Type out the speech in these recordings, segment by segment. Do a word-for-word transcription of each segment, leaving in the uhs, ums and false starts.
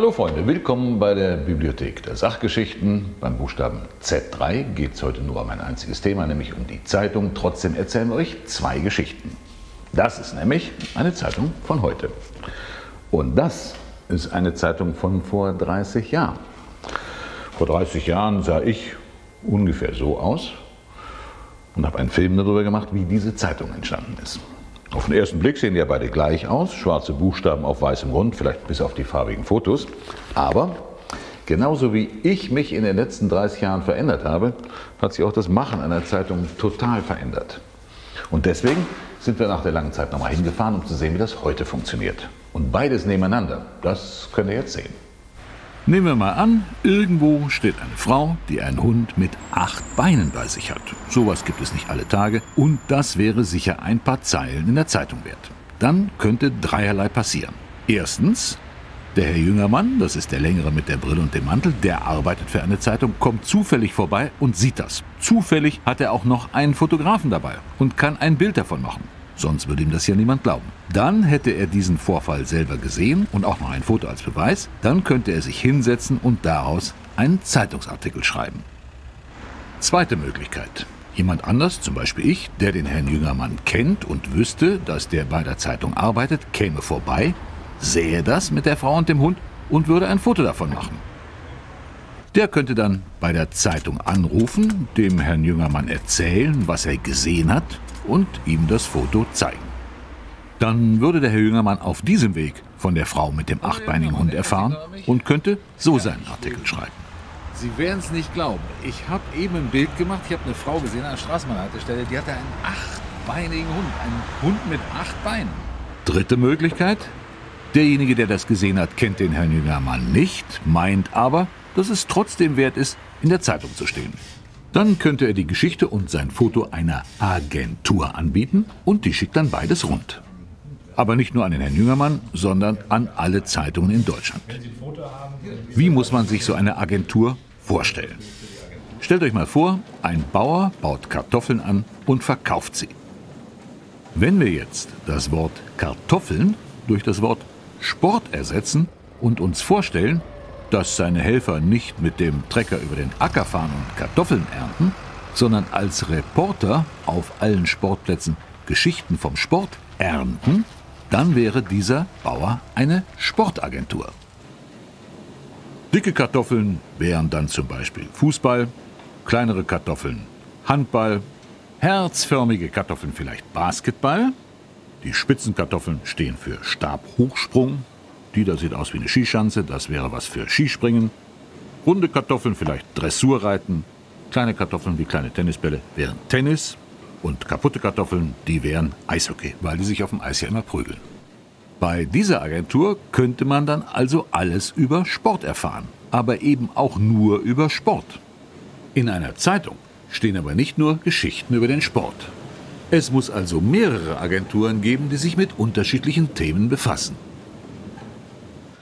Hallo Freunde, willkommen bei der Bibliothek der Sachgeschichten. Beim Buchstaben Z drei geht es heute nur um ein einziges Thema, nämlich um die Zeitung. Trotzdem erzählen wir euch zwei Geschichten. Das ist nämlich eine Zeitung von heute. Und das ist eine Zeitung von vor dreißig Jahren. Vor dreißig Jahren sah ich ungefähr so aus und habe einen Film darüber gemacht, wie diese Zeitung entstanden ist. Auf den ersten Blick sehen die ja beide gleich aus, schwarze Buchstaben auf weißem Grund, vielleicht bis auf die farbigen Fotos. Aber genauso wie ich mich in den letzten dreißig Jahren verändert habe, hat sich auch das Machen einer Zeitung total verändert. Und deswegen sind wir nach der langen Zeit nochmal hingefahren, um zu sehen, wie das heute funktioniert. Und beides nebeneinander, das könnt ihr jetzt sehen. Nehmen wir mal an, irgendwo steht eine Frau, die einen Hund mit acht Beinen bei sich hat. Sowas gibt es nicht alle Tage und das wäre sicher ein paar Zeilen in der Zeitung wert. Dann könnte dreierlei passieren. Erstens, der Herr Jüngermann, das ist der Längere mit der Brille und dem Mantel, der arbeitet für eine Zeitung, kommt zufällig vorbei und sieht das. Zufällig hat er auch noch einen Fotografen dabei und kann ein Bild davon machen. Sonst würde ihm das ja niemand glauben. Dann hätte er diesen Vorfall selber gesehen und auch noch ein Foto als Beweis. Dann könnte er sich hinsetzen und daraus einen Zeitungsartikel schreiben. Zweite Möglichkeit. Jemand anders, zum Beispiel ich, der den Herrn Jüngermann kennt und wüsste, dass der bei der Zeitung arbeitet, käme vorbei, sähe das mit der Frau und dem Hund und würde ein Foto davon machen. Der könnte dann bei der Zeitung anrufen, dem Herrn Jüngermann erzählen, was er gesehen hat und ihm das Foto zeigen. Dann würde der Herr Jüngermann auf diesem Weg von der Frau mit dem achtbeinigen Hund erfahren und könnte so seinen Artikel schreiben. Sie werden es nicht glauben. Ich habe eben ein Bild gemacht, ich habe eine Frau gesehen an der Straßenbahnhaltestelle, die hatte einen achtbeinigen Hund, einen Hund mit acht Beinen. Dritte Möglichkeit, derjenige, der das gesehen hat, kennt den Herrn Jüngermann nicht, meint aber, dass es trotzdem wert ist, in der Zeitung zu stehen. Dann könnte er die Geschichte und sein Foto einer Agentur anbieten und die schickt dann beides rund. Aber nicht nur an den Herrn Jüngermann, sondern an alle Zeitungen in Deutschland. Wie muss man sich so eine Agentur vorstellen? Stellt euch mal vor, ein Bauer baut Kartoffeln an und verkauft sie. Wenn wir jetzt das Wort Kartoffeln durch das Wort Sport ersetzen und uns vorstellen, dass seine Helfer nicht mit dem Trecker über den Acker fahren und Kartoffeln ernten, sondern als Reporter auf allen Sportplätzen Geschichten vom Sport ernten, dann wäre dieser Bauer eine Sportagentur. Dicke Kartoffeln wären dann zum Beispiel Fußball, kleinere Kartoffeln Handball, herzförmige Kartoffeln vielleicht Basketball, die Spitzenkartoffeln stehen für Stabhochsprung, die da sieht aus wie eine Skischanze, das wäre was für Skispringen. Runde Kartoffeln, vielleicht Dressurreiten. Kleine Kartoffeln wie kleine Tennisbälle wären Tennis. Und kaputte Kartoffeln, die wären Eishockey, weil die sich auf dem Eis ja immer prügeln. Bei dieser Agentur könnte man dann also alles über Sport erfahren, aber eben auch nur über Sport. In einer Zeitung stehen aber nicht nur Geschichten über den Sport. Es muss also mehrere Agenturen geben, die sich mit unterschiedlichen Themen befassen.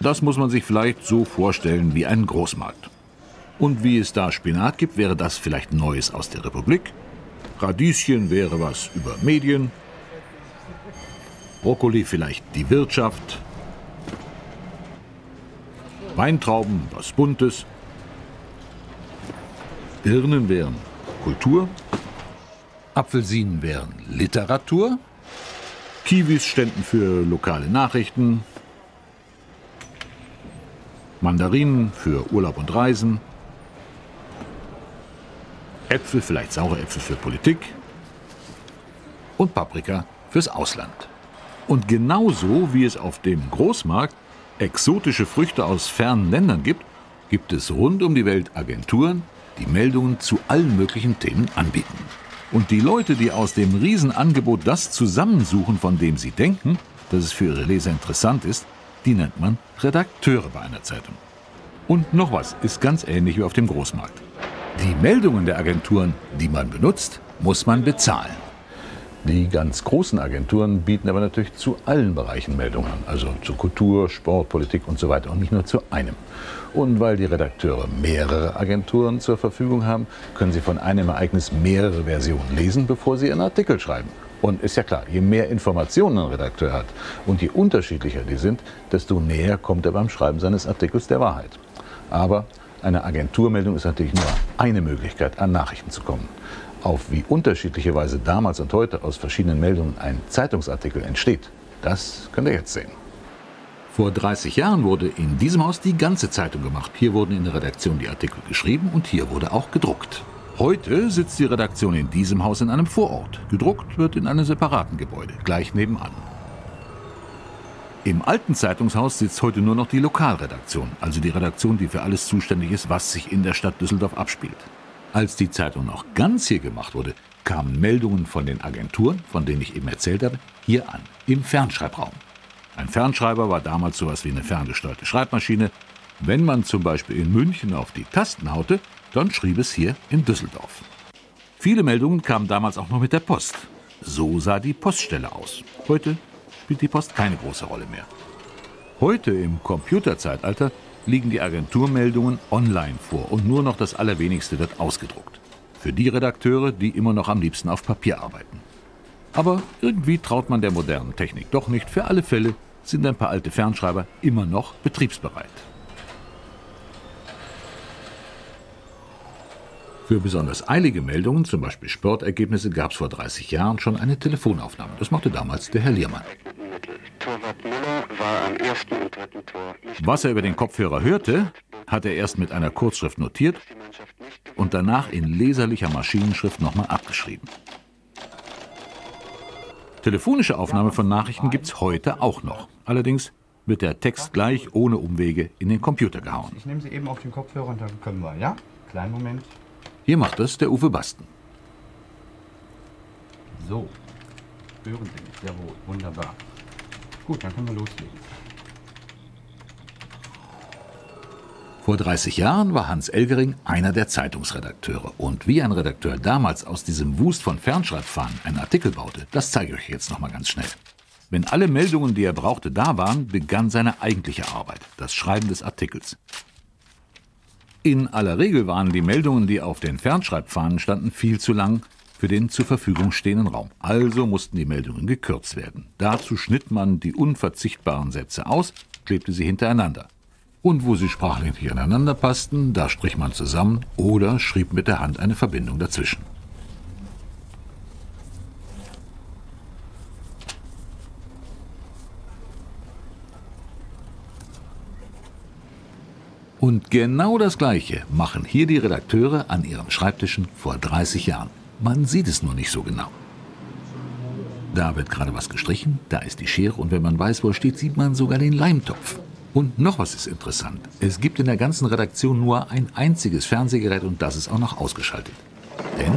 Das muss man sich vielleicht so vorstellen wie einen Großmarkt. Und wie es da Spinat gibt, wäre das vielleicht Neues aus der Republik. Radieschen wäre was über Medien. Brokkoli vielleicht die Wirtschaft. Weintrauben was Buntes. Birnen wären Kultur. Apfelsinen wären Literatur. Kiwis ständen für lokale Nachrichten. Mandarinen für Urlaub und Reisen, Äpfel, vielleicht saure Äpfel für Politik und Paprika fürs Ausland. Und genauso wie es auf dem Großmarkt exotische Früchte aus fernen Ländern gibt, gibt es rund um die Welt Agenturen, die Meldungen zu allen möglichen Themen anbieten. Und die Leute, die aus dem Riesenangebot das zusammensuchen, von dem sie denken, dass es für ihre Leser interessant ist, die nennt man Redakteure bei einer Zeitung. Und noch was ist ganz ähnlich wie auf dem Großmarkt. Die Meldungen der Agenturen, die man benutzt, muss man bezahlen. Die ganz großen Agenturen bieten aber natürlich zu allen Bereichen Meldungen an, also zu Kultur, Sport, Politik und so weiter und nicht nur zu einem. Und weil die Redakteure mehrere Agenturen zur Verfügung haben, können sie von einem Ereignis mehrere Versionen lesen, bevor sie einen Artikel schreiben. Und ist ja klar, je mehr Informationen ein Redakteur hat und je unterschiedlicher die sind, desto näher kommt er beim Schreiben seines Artikels der Wahrheit. Aber eine Agenturmeldung ist natürlich nur eine Möglichkeit, an Nachrichten zu kommen. Auf wie unterschiedliche Weise damals und heute aus verschiedenen Meldungen ein Zeitungsartikel entsteht, das könnt ihr jetzt sehen. Vor dreißig Jahren wurde in diesem Haus die ganze Zeitung gemacht. Hier wurden in der Redaktion die Artikel geschrieben und hier wurde auch gedruckt. Heute sitzt die Redaktion in diesem Haus in einem Vorort. Gedruckt wird in einem separaten Gebäude, gleich nebenan. Im alten Zeitungshaus sitzt heute nur noch die Lokalredaktion, also die Redaktion, die für alles zuständig ist, was sich in der Stadt Düsseldorf abspielt. Als die Zeitung noch ganz hier gemacht wurde, kamen Meldungen von den Agenturen, von denen ich eben erzählt habe, hier an, im Fernschreibraum. Ein Fernschreiber war damals sowas wie eine ferngesteuerte Schreibmaschine. Wenn man zum Beispiel in München auf die Tasten haute, dann schrieb es hier in Düsseldorf. Viele Meldungen kamen damals auch noch mit der Post. So sah die Poststelle aus. Heute spielt die Post keine große Rolle mehr. Heute im Computerzeitalter liegen die Agenturmeldungen online vor und nur noch das Allerwenigste wird ausgedruckt. Für die Redakteure, die immer noch am liebsten auf Papier arbeiten. Aber irgendwie traut man der modernen Technik doch nicht. Für alle Fälle sind ein paar alte Fernschreiber immer noch betriebsbereit. Für besonders eilige Meldungen, zum Beispiel Sportergebnisse, gab es vor dreißig Jahren schon eine Telefonaufnahme. Das machte damals der Herr Liermann. Was er über den Kopfhörer hörte, hat er erst mit einer Kurzschrift notiert und danach in leserlicher Maschinenschrift nochmal abgeschrieben. Telefonische Aufnahme von Nachrichten gibt es heute auch noch. Allerdings wird der Text gleich ohne Umwege in den Computer gehauen. Ich nehme Sie eben auf den Kopfhörer und dann können wir, ja? Kleinen Moment. Hier macht das der Uwe Basten. So, hören Sie mich, jawohl, wunderbar. Gut, dann können wir loslegen. Vor dreißig Jahren war Hans Elgering einer der Zeitungsredakteure. Und wie ein Redakteur damals aus diesem Wust von Fernschreibfahnen einen Artikel baute, das zeige ich euch jetzt noch mal ganz schnell. Wenn alle Meldungen, die er brauchte, da waren, begann seine eigentliche Arbeit, das Schreiben des Artikels. In aller Regel waren die Meldungen, die auf den Fernschreibfahnen standen, viel zu lang für den zur Verfügung stehenden Raum. Also mussten die Meldungen gekürzt werden. Dazu schnitt man die unverzichtbaren Sätze aus, klebte sie hintereinander. Und wo sie sprachlich nicht aneinander passten, da strich man zusammen oder schrieb mit der Hand eine Verbindung dazwischen. Und genau das Gleiche machen hier die Redakteure an ihren Schreibtischen vor dreißig Jahren. Man sieht es nur nicht so genau. Da wird gerade was gestrichen, da ist die Schere und wenn man weiß, wo es steht, sieht man sogar den Leimtopf. Und noch was ist interessant. Es gibt in der ganzen Redaktion nur ein einziges Fernsehgerät und das ist auch noch ausgeschaltet. Denn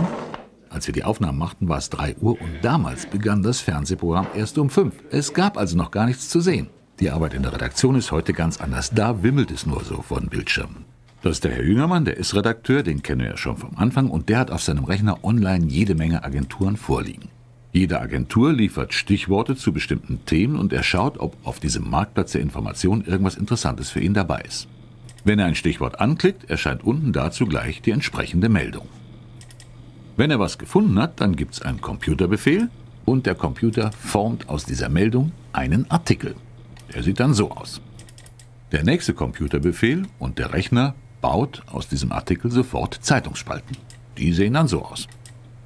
als wir die Aufnahmen machten, war es drei Uhr und damals begann das Fernsehprogramm erst um fünf. Es gab also noch gar nichts zu sehen. Die Arbeit in der Redaktion ist heute ganz anders. Da wimmelt es nur so von Bildschirmen. Das ist der Herr Jüngermann, der ist Redakteur, den kennen wir ja schon vom Anfang. Und der hat auf seinem Rechner online jede Menge Agenturen vorliegen. Jede Agentur liefert Stichworte zu bestimmten Themen und er schaut, ob auf diesem Marktplatz der Information irgendwas Interessantes für ihn dabei ist. Wenn er ein Stichwort anklickt, erscheint unten dazu gleich die entsprechende Meldung. Wenn er was gefunden hat, dann gibt es einen Computerbefehl und der Computer formt aus dieser Meldung einen Artikel. Der sieht dann so aus. Der nächste Computerbefehl und der Rechner baut aus diesem Artikel sofort Zeitungsspalten. Die sehen dann so aus.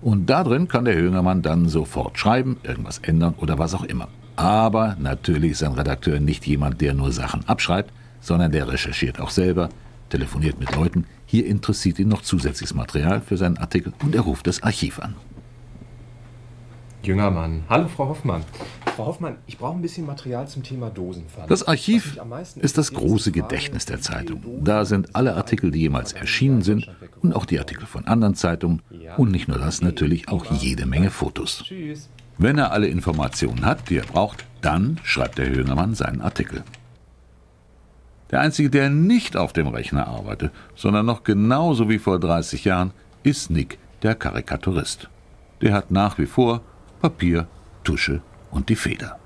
Und da drin kann der Jüngermann dann sofort schreiben, irgendwas ändern oder was auch immer. Aber natürlich ist ein Redakteur nicht jemand, der nur Sachen abschreibt, sondern der recherchiert auch selber, telefoniert mit Leuten. Hier interessiert ihn noch zusätzliches Material für seinen Artikel und er ruft das Archiv an. Jüngermann. Hallo, Frau Hoffmann. Frau Hoffmann, ich brauche ein bisschen Material zum Thema Dosenpfannen. Das Archiv ist das große Gedächtnis der Zeitung. Da sind alle Artikel, die jemals erschienen sind und auch die Artikel von anderen Zeitungen. Und nicht nur das, natürlich auch jede Menge Fotos. Wenn er alle Informationen hat, die er braucht, dann schreibt der Jüngermann seinen Artikel. Der Einzige, der nicht auf dem Rechner arbeitet, sondern noch genauso wie vor dreißig Jahren, ist Nick, der Karikaturist. Der hat nach wie vor Papier, Tusche und die Feder.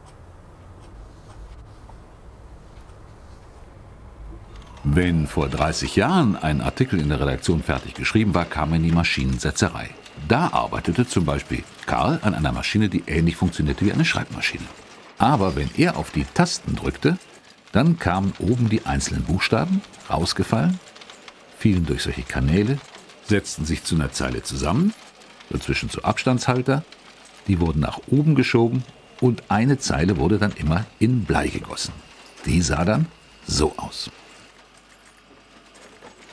Wenn vor dreißig Jahren ein Artikel in der Redaktion fertig geschrieben war, kam er in die Maschinensetzerei. Da arbeitete zum Beispiel Karl an einer Maschine, die ähnlich funktionierte wie eine Schreibmaschine. Aber wenn er auf die Tasten drückte, dann kamen oben die einzelnen Buchstaben, rausgefallen, fielen durch solche Kanäle, setzten sich zu einer Zeile zusammen, dazwischen zu Abstandshalter, die wurden nach oben geschoben und eine Zeile wurde dann immer in Blei gegossen. Die sah dann so aus.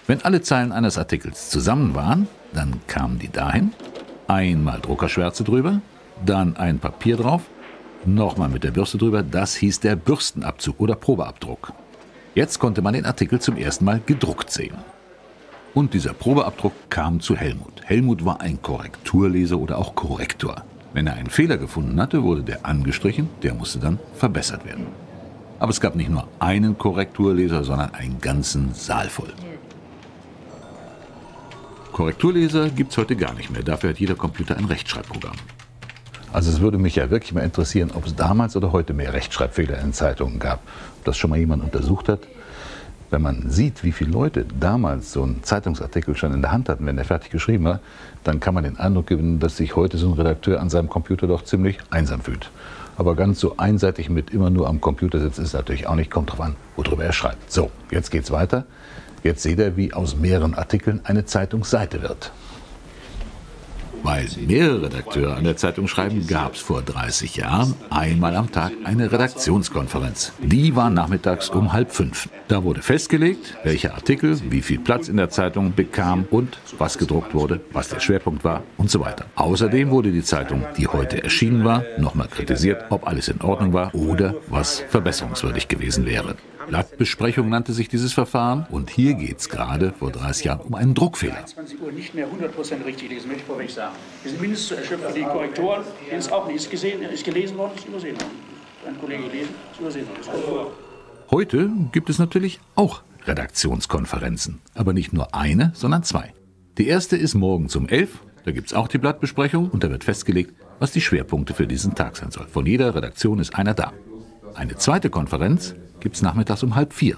Wenn alle Zeilen eines Artikels zusammen waren, dann kamen die dahin, einmal Druckerschwärze drüber, dann ein Papier drauf, nochmal mit der Bürste drüber, das hieß der Bürstenabzug oder Probeabdruck. Jetzt konnte man den Artikel zum ersten Mal gedruckt sehen. Und dieser Probeabdruck kam zu Helmut. Helmut war ein Korrekturleser oder auch Korrektor. Wenn er einen Fehler gefunden hatte, wurde der angestrichen, der musste dann verbessert werden. Aber es gab nicht nur einen Korrekturleser, sondern einen ganzen Saal voll. Korrekturleser gibt es heute gar nicht mehr, dafür hat jeder Computer ein Rechtschreibprogramm. Also es würde mich ja wirklich mal interessieren, ob es damals oder heute mehr Rechtschreibfehler in Zeitungen gab. Ob das schon mal jemand untersucht hat. Wenn man sieht, wie viele Leute damals so einen Zeitungsartikel schon in der Hand hatten, wenn er fertig geschrieben war, dann kann man den Eindruck gewinnen, dass sich heute so ein Redakteur an seinem Computer doch ziemlich einsam fühlt. Aber ganz so einseitig mit immer nur am Computer sitzen ist natürlich auch nicht. Kommt drauf an, worüber er schreibt. So, jetzt geht's weiter. Jetzt seht ihr, wie aus mehreren Artikeln eine Zeitungsseite wird. Weil mehrere Redakteure an der Zeitung schreiben, gab es vor dreißig Jahren einmal am Tag eine Redaktionskonferenz. Die war nachmittags um halb fünf. Da wurde festgelegt, welcher Artikel, wie viel Platz in der Zeitung bekam und was gedruckt wurde, was der Schwerpunkt war und so weiter. Außerdem wurde die Zeitung, die heute erschienen war, nochmal kritisiert, ob alles in Ordnung war oder was verbesserungswürdig gewesen wäre. Blattbesprechung nannte sich dieses Verfahren und hier geht es gerade vor dreißig Jahren um einen Druckfehler. zwanzig Uhr nicht mehr hundert Prozent richtig lesen, möchte ich vorweg sagen. Wir sind mindestens zu erschöpfen, die Korrektoren, die es auch nicht ist gesehen, ist gelesen worden, ist übersehen worden. Ein Kollege gelesen, ist übersehen worden. Heute gibt es natürlich auch Redaktionskonferenzen, aber nicht nur eine, sondern zwei. Die erste ist morgens um elf, da gibt es auch die Blattbesprechung und da wird festgelegt, was die Schwerpunkte für diesen Tag sein sollen. Von jeder Redaktion ist einer da. Eine zweite Konferenz gibt es nachmittags um halb vier.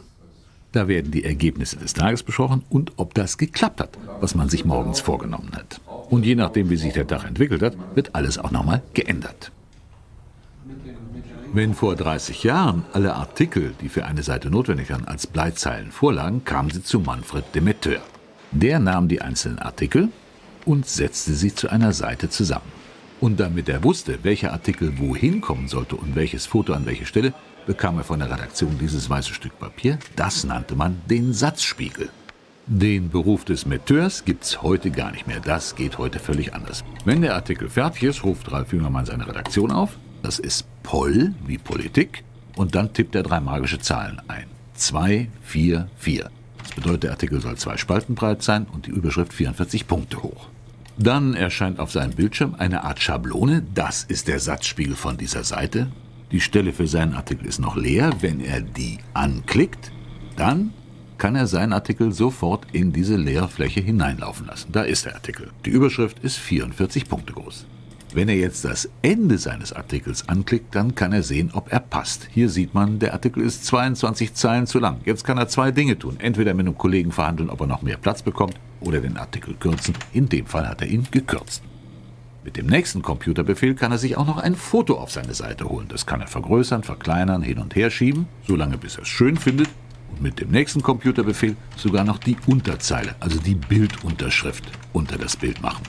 Da werden die Ergebnisse des Tages besprochen und ob das geklappt hat, was man sich morgens vorgenommen hat. Und je nachdem, wie sich der Tag entwickelt hat, wird alles auch nochmal geändert. Wenn vor dreißig Jahren alle Artikel, die für eine Seite notwendig waren, als Bleizeilen vorlagen, kamen sie zu Manfred de Metteur. Der nahm die einzelnen Artikel und setzte sie zu einer Seite zusammen. Und damit er wusste, welcher Artikel wohin kommen sollte und welches Foto an welche Stelle, bekam er von der Redaktion dieses weiße Stück Papier. Das nannte man den Satzspiegel. Den Beruf des Metteurs gibt es heute gar nicht mehr. Das geht heute völlig anders. Wenn der Artikel fertig ist, ruft Ralf Jüngermann seine Redaktion auf. Das ist Pol wie Politik. Und dann tippt er drei magische Zahlen ein. zwei, vier, vier. Das bedeutet, der Artikel soll zwei Spalten breit sein und die Überschrift vierundvierzig Punkte hoch. Dann erscheint auf seinem Bildschirm eine Art Schablone. Das ist der Satzspiegel von dieser Seite. Die Stelle für seinen Artikel ist noch leer. Wenn er die anklickt, dann kann er seinen Artikel sofort in diese leere Fläche hineinlaufen lassen. Da ist der Artikel. Die Überschrift ist vierundvierzig Punkte groß. Wenn er jetzt das Ende seines Artikels anklickt, dann kann er sehen, ob er passt. Hier sieht man, der Artikel ist zweiundzwanzig Zeilen zu lang. Jetzt kann er zwei Dinge tun. Entweder mit einem Kollegen verhandeln, ob er noch mehr Platz bekommt, oder den Artikel kürzen. In dem Fall hat er ihn gekürzt. Mit dem nächsten Computerbefehl kann er sich auch noch ein Foto auf seine Seite holen. Das kann er vergrößern, verkleinern, hin und her schieben, solange bis er es schön findet. Und mit dem nächsten Computerbefehl sogar noch die Unterzeile, also die Bildunterschrift, unter das Bild machen.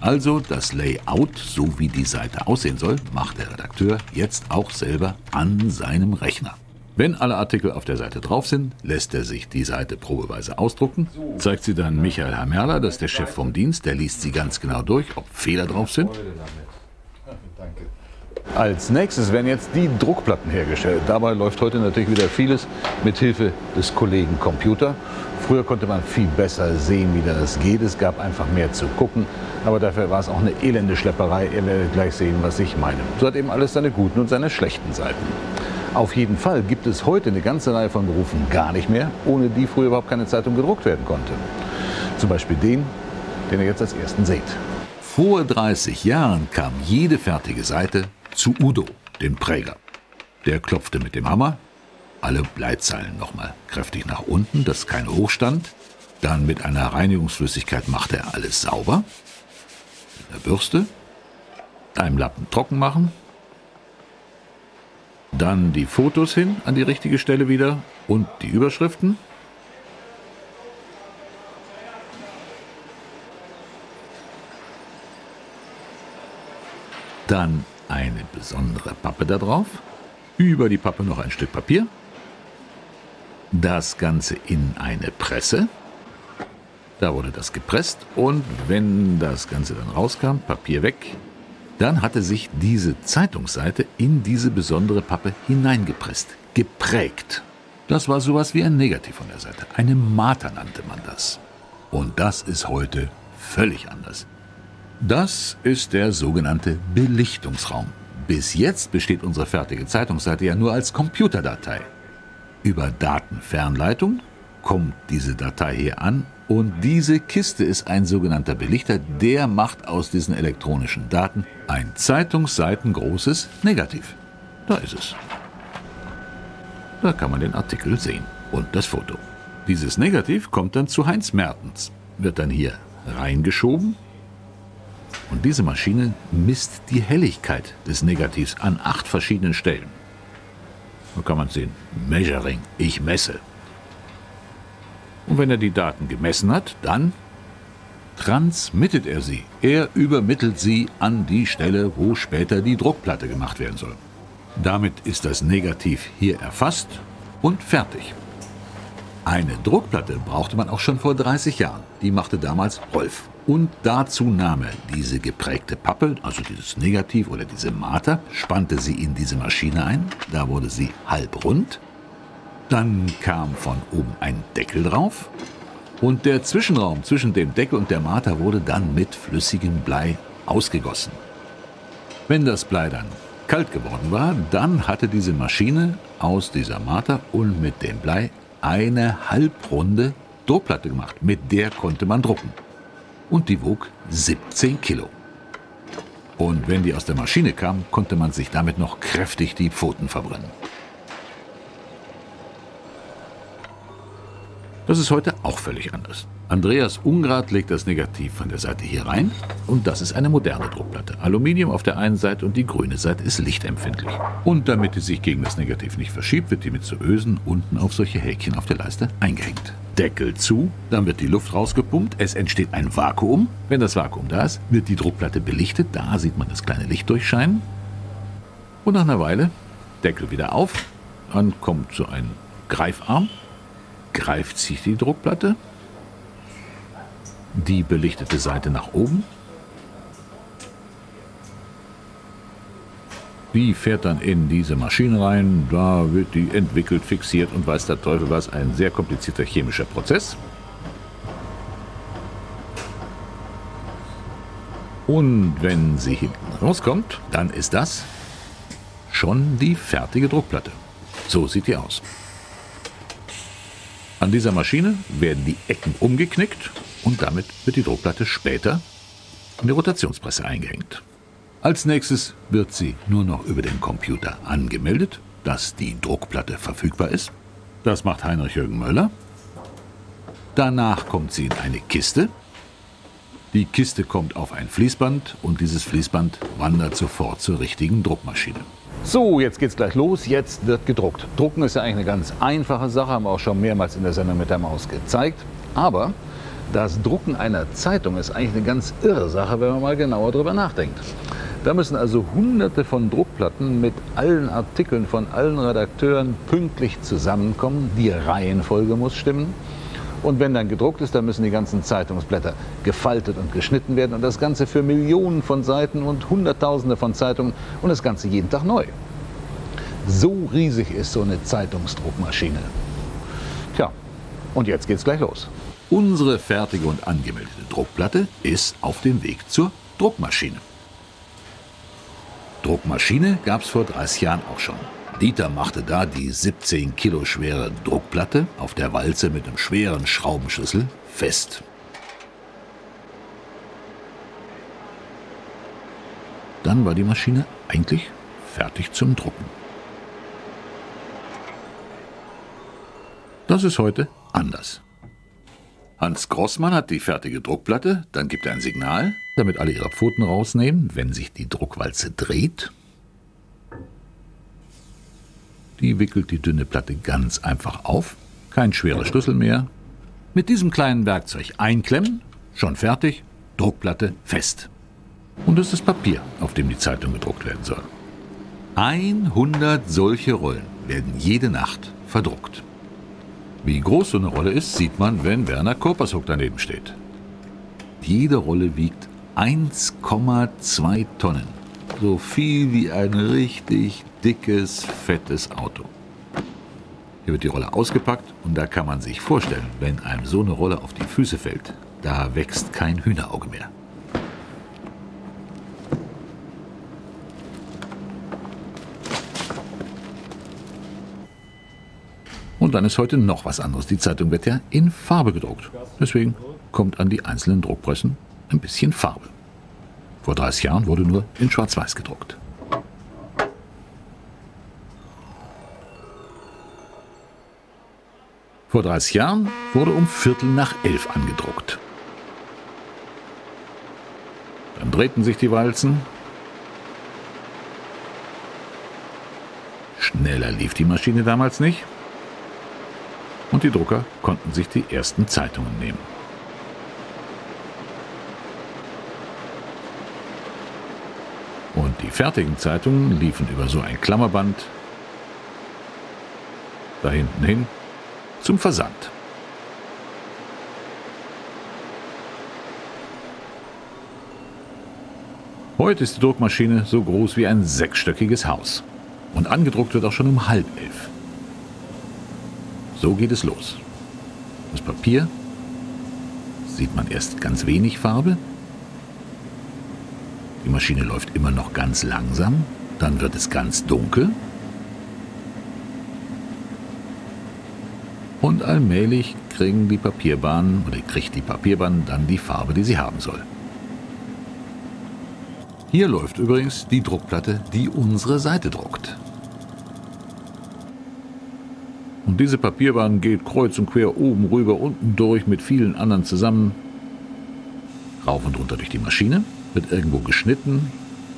Also das Layout, so wie die Seite aussehen soll, macht der Redakteur jetzt auch selber an seinem Rechner. Wenn alle Artikel auf der Seite drauf sind, lässt er sich die Seite probeweise ausdrucken, zeigt sie dann Michael Hammerler, das ist der Chef vom Dienst, der liest sie ganz genau durch, ob Fehler drauf sind. Als nächstes werden jetzt die Druckplatten hergestellt. Dabei läuft heute natürlich wieder vieles mit Hilfe des Kollegen Computer. Früher konnte man viel besser sehen, wie das geht. Es gab einfach mehr zu gucken. Aber dafür war es auch eine elende Schlepperei. Ihr werdet gleich sehen, was ich meine. So hat eben alles seine guten und seine schlechten Seiten. Auf jeden Fall gibt es heute eine ganze Reihe von Berufen gar nicht mehr, ohne die früher überhaupt keine Zeitung gedruckt werden konnte. Zum Beispiel den, den ihr jetzt als ersten seht. Vor dreißig Jahren kam jede fertige Seite zu Udo, dem Präger. Der klopfte mit dem Hammer. Alle Bleizeilen nochmal kräftig nach unten, dass kein Hochstand. Dann mit einer Reinigungsflüssigkeit machte er alles sauber. einer Bürste, einem Lappen trocken machen, dann die Fotos hin an die richtige Stelle wieder und die Überschriften. Dann eine besondere Pappe da drauf, über die Pappe noch ein Stück Papier, das Ganze in eine Presse, da wurde das gepresst und wenn das Ganze dann rauskam, Papier weg, dann hatte sich diese Zeitungsseite in diese besondere Pappe hineingepresst, geprägt. Das war sowas wie ein Negativ von der Seite, eine Mater nannte man das. Und das ist heute völlig anders. Das ist der sogenannte Belichtungsraum. Bis jetzt besteht unsere fertige Zeitungsseite ja nur als Computerdatei. Über Datenfernleitung kommt diese Datei hier an und diese Kiste ist ein sogenannter Belichter, der macht aus diesen elektronischen Daten ein zeitungsseitengroßes Negativ. Da ist es. Da kann man den Artikel sehen und das Foto. Dieses Negativ kommt dann zu Heinz Mertens, wird dann hier reingeschoben. Und diese Maschine misst die Helligkeit des Negativs an acht verschiedenen Stellen. Da kann man sehen, Measuring, ich messe. Und wenn er die Daten gemessen hat, dann transmittet er sie. Er übermittelt sie an die Stelle, wo später die Druckplatte gemacht werden soll. Damit ist das Negativ hier erfasst und fertig. Eine Druckplatte brauchte man auch schon vor dreißig Jahren. Die machte damals Rolf. Und dazu nahm er diese geprägte Pappe, also dieses Negativ oder diese Mater, spannte sie in diese Maschine ein. Da wurde sie halbrund. Dann kam von oben ein Deckel drauf. Und der Zwischenraum zwischen dem Deckel und der Mater wurde dann mit flüssigem Blei ausgegossen. Wenn das Blei dann kalt geworden war, dann hatte diese Maschine aus dieser Mater und mit dem Blei eine halbrunde Druckplatte gemacht. Mit der konnte man drucken. Und die wog siebzehn Kilo. Und wenn die aus der Maschine kam, konnte man sich damit noch kräftig die Pfoten verbrennen. Das ist heute auch völlig anders. Andreas Ungrad legt das Negativ von der Seite hier rein. Und das ist eine moderne Druckplatte. Aluminium auf der einen Seite und die grüne Seite ist lichtempfindlich. Und damit die sich gegen das Negativ nicht verschiebt, wird die mit so Ösen unten auf solche Häkchen auf der Leiste eingehängt. Deckel zu, dann wird die Luft rausgepumpt, es entsteht ein Vakuum. Wenn das Vakuum da ist, wird die Druckplatte belichtet. Da sieht man das kleine Licht durchscheinen. Und nach einer Weile Deckel wieder auf. Dann kommt so ein Greifarm. Greift sich die Druckplatte, die belichtete Seite nach oben. Die fährt dann in diese Maschine rein, da wird die entwickelt, fixiert und weiß der Teufel was, ein sehr komplizierter chemischer Prozess. Und wenn sie hinten rauskommt, dann ist das schon die fertige Druckplatte. So sieht die aus. An dieser Maschine werden die Ecken umgeknickt und damit wird die Druckplatte später in die Rotationspresse eingehängt. Als nächstes wird sie nur noch über den Computer angemeldet, dass die Druckplatte verfügbar ist. Das macht Heinrich-Jürgen Möller. Danach kommt sie in eine Kiste. Die Kiste kommt auf ein Fließband und dieses Fließband wandert sofort zur richtigen Druckmaschine. So, jetzt geht's gleich los, jetzt wird gedruckt. Drucken ist ja eigentlich eine ganz einfache Sache, haben wir auch schon mehrmals in der Sendung mit der Maus gezeigt. Aber das Drucken einer Zeitung ist eigentlich eine ganz irre Sache, wenn man mal genauer drüber nachdenkt. Da müssen also hunderte von Druckplatten mit allen Artikeln von allen Redakteuren pünktlich zusammenkommen. Die Reihenfolge muss stimmen. Und wenn dann gedruckt ist, dann müssen die ganzen Zeitungsblätter gefaltet und geschnitten werden. Und das Ganze für Millionen von Seiten und Hunderttausende von Zeitungen. Und das Ganze jeden Tag neu. So riesig ist so eine Zeitungsdruckmaschine. Tja, und jetzt geht's gleich los. Unsere fertige und angemeldete Druckplatte ist auf dem Weg zur Druckmaschine. Druckmaschine gab's vor dreißig Jahren auch schon. Dieter machte da die siebzehn Kilo schwere Druckplatte auf der Walze mit einem schweren Schraubenschlüssel fest. Dann war die Maschine eigentlich fertig zum Drucken. Das ist heute anders. Hans Grossmann hat die fertige Druckplatte, dann gibt er ein Signal, damit alle ihre Pfoten rausnehmen, wenn sich die Druckwalze dreht. Die wickelt die dünne Platte ganz einfach auf, kein schwerer Schlüssel mehr. Mit diesem kleinen Werkzeug einklemmen, schon fertig, Druckplatte fest. Und es ist Papier, auf dem die Zeitung gedruckt werden soll. hundert solche Rollen werden jede Nacht verdruckt. Wie groß so eine Rolle ist, sieht man, wenn Werner Körpershoek daneben steht. Jede Rolle wiegt eins Komma zwei Tonnen. So viel wie ein richtig dickes, fettes Auto. Hier wird die Rolle ausgepackt und da kann man sich vorstellen, wenn einem so eine Rolle auf die Füße fällt, da wächst kein Hühnerauge mehr. Und dann ist heute noch was anderes. Die Zeitung wird ja in Farbe gedruckt. Deswegen kommt an die einzelnen Druckpressen ein bisschen Farbe. Vor dreißig Jahren wurde nur in Schwarz-Weiß gedruckt. Vor dreißig Jahren wurde um Viertel nach elf angedruckt. Dann drehten sich die Walzen. Schneller lief die Maschine damals nicht. Und die Drucker konnten sich die ersten Zeitungen nehmen. Und die fertigen Zeitungen liefen über so ein Klammerband da hinten hin zum Versand. Heute ist die Druckmaschine so groß wie ein sechsstöckiges Haus. Und angedruckt wird auch schon um halb elf. So geht es los. Das Papier sieht man erst ganz wenig Farbe. Die Maschine läuft immer noch ganz langsam. Dann wird es ganz dunkel. Und allmählich kriegen die Papierbahnen oder kriegt die Papierbahn dann die Farbe, die sie haben soll. Hier läuft übrigens die Druckplatte, die unsere Seite druckt. Und diese Papierbahn geht kreuz und quer oben rüber, unten durch, mit vielen anderen zusammen. Rauf und runter durch die Maschine, wird irgendwo geschnitten,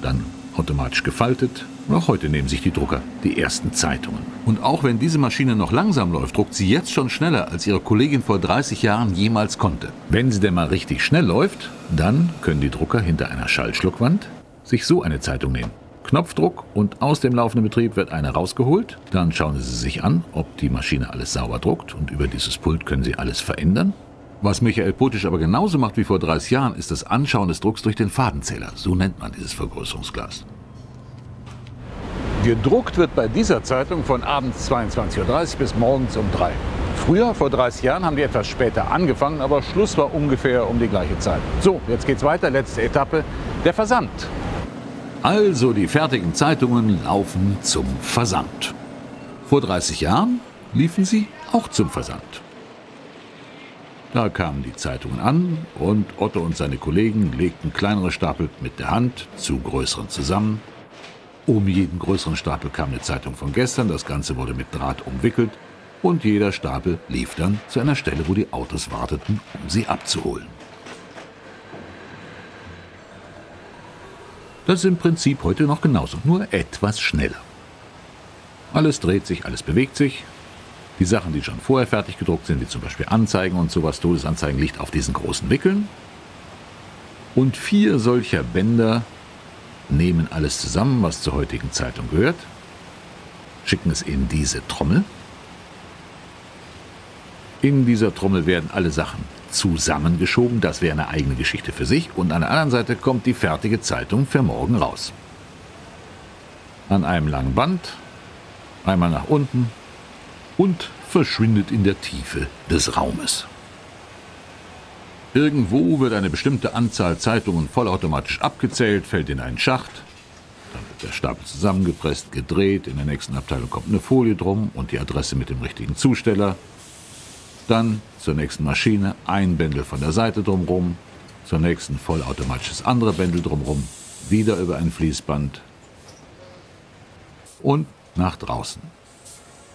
dann automatisch gefaltet. Und auch heute nehmen sich die Drucker die ersten Zeitungen. Und auch wenn diese Maschine noch langsam läuft, druckt sie jetzt schon schneller, als ihre Kollegin vor dreißig Jahren jemals konnte. Wenn sie denn mal richtig schnell läuft, dann können die Drucker hinter einer Schallschluckwand sich so eine Zeitung nehmen. Knopfdruck und aus dem laufenden Betrieb wird einer rausgeholt. Dann schauen Sie sich an, ob die Maschine alles sauber druckt und über dieses Pult können Sie alles verändern. Was Michael Potisch aber genauso macht wie vor dreißig Jahren, ist das Anschauen des Drucks durch den Fadenzähler. So nennt man dieses Vergrößerungsglas. Gedruckt wird bei dieser Zeitung von abends zweiundzwanzig Uhr dreißig bis morgens um drei Uhr. Früher, vor dreißig Jahren, haben die etwas später angefangen, aber Schluss war ungefähr um die gleiche Zeit. So, jetzt geht's weiter, letzte Etappe, der Versand. Also die fertigen Zeitungen laufen zum Versand. Vor dreißig Jahren liefen sie auch zum Versand. Da kamen die Zeitungen an und Otto und seine Kollegen legten kleinere Stapel mit der Hand zu größeren zusammen. Um jeden größeren Stapel kam eine Zeitung von gestern, das Ganze wurde mit Draht umwickelt und jeder Stapel lief dann zu einer Stelle, wo die Autos warteten, um sie abzuholen. Das ist im Prinzip heute noch genauso, nur etwas schneller. Alles dreht sich, alles bewegt sich. Die Sachen, die schon vorher fertig gedruckt sind, wie zum Beispiel Anzeigen und sowas, Todesanzeigen, liegt auf diesen großen Wickeln. Und vier solcher Bänder nehmen alles zusammen, was zur heutigen Zeitung gehört, schicken es in diese Trommel. In dieser Trommel werden alle Sachen zusammengeschoben, das wäre eine eigene Geschichte für sich. Und an der anderen Seite kommt die fertige Zeitung für morgen raus. An einem langen Band, einmal nach unten und verschwindet in der Tiefe des Raumes. Irgendwo wird eine bestimmte Anzahl Zeitungen vollautomatisch abgezählt, fällt in einen Schacht. Dann wird der Stapel zusammengepresst, gedreht, in der nächsten Abteilung kommt eine Folie drum und die Adresse mit dem richtigen Zusteller. Dann zur nächsten Maschine ein Bändel von der Seite drumherum, zur nächsten vollautomatisches andere Bändel drumherum, wieder über ein Fließband und nach draußen.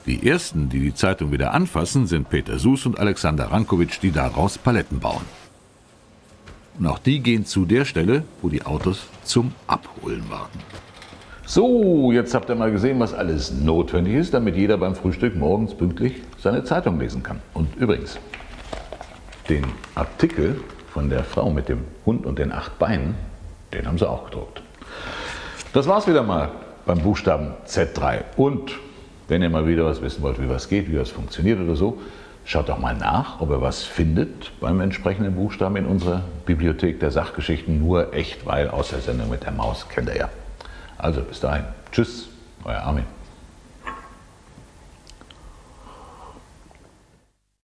Die ersten, die die Zeitung wieder anfassen, sind Peter Suß und Alexander Rankowitsch, die daraus Paletten bauen. Und auch die gehen zu der Stelle, wo die Autos zum Abholen warten. So, jetzt habt ihr mal gesehen, was alles notwendig ist, damit jeder beim Frühstück morgens pünktlich seine Zeitung lesen kann. Und übrigens, den Artikel von der Frau mit dem Hund und den acht Beinen, den haben sie auch gedruckt. Das war's wieder mal beim Buchstaben Z drei. Und wenn ihr mal wieder was wissen wollt, wie was geht, wie was funktioniert oder so, schaut doch mal nach, ob ihr was findet beim entsprechenden Buchstaben in unserer Bibliothek der Sachgeschichten. Nur echt, weil aus der Sendung mit der Maus kennt ihr ja. Also bis dahin. Tschüss, euer Armin.